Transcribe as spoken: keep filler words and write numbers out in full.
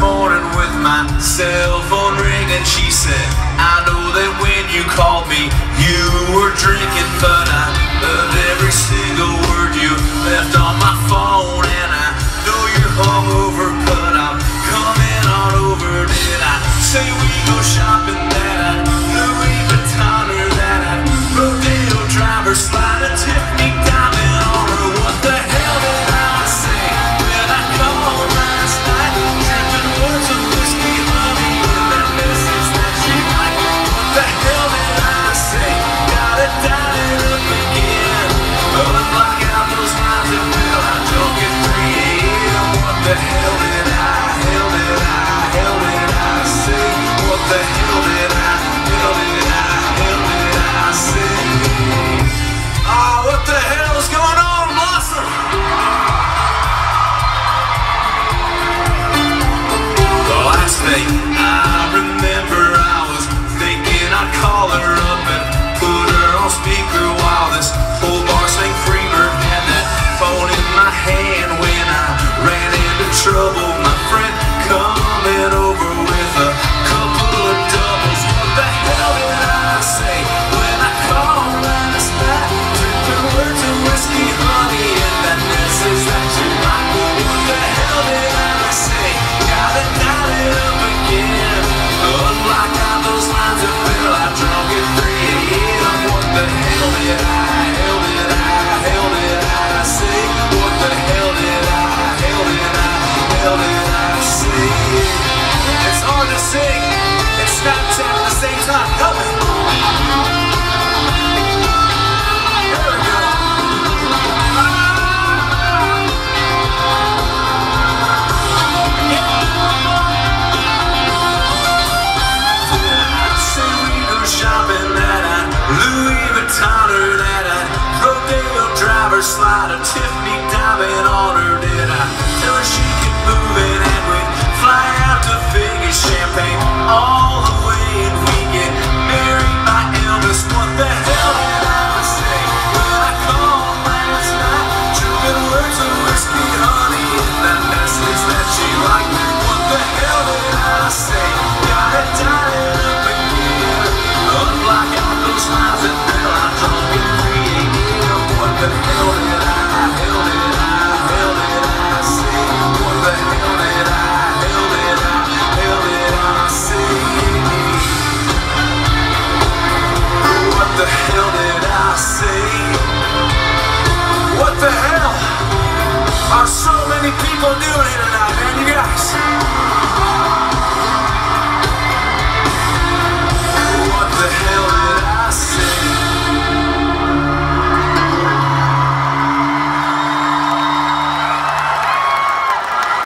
morning with my cell phone ring, and she said, I know that when you called me you were drinking, but I loved every single word you left on my phone. And I know you're hungover, but I'm coming on over. Did I say we go shopping that I Louis Vuitton, or that I Rodeo Drive, or slide a Tiffany diamond on her? What the hell did I say when I come home last night, dripping words of whiskey, honey, with that message that she liked? What the hell did I say? Gotta dial it up again. Well, I block out those lines and will I joke at three A M What the hell did I, hell did I, hell did I say? What the hell did I, hell did I, hell did I say? Ah, oh, what the hell is going on? Last thing I remember, I was thinking I'd call her up and put her on speaker while this whole bar sang Freebird. Had that phone in my hand when I ran into trouble. My friend coming over with a couple of doubles. What the hell did I say when I called last night? Drinking words of whiskey, honey, and that message that you like. What the hell did I say? Gotta dial it up again. Unblock out those lines and fill out drunk at three A M What the hell did I, hell did I, hell did I say? What the hell did I, hell did I, hell did I say? It's hard to sing and Snapchat at the same time. Help me. There we go. Slide a Tiffany diamond on her. Did I tell her she could move it and we'd fly out to Vegas? Champagne all the way and we get married by Elvis. What the hell did I say when I called last night? Dripping words of whiskey, honey, and that message that she liked. What the hell did I say? Gotta dial it up again. Unblock out those lines and then I drunk at three A M What the hell did I, hell did I, hell did I say? What the hell did I, hell did I, hell did I say? What the hell did I say? What the hell are so many people doing here tonight, man, you guys?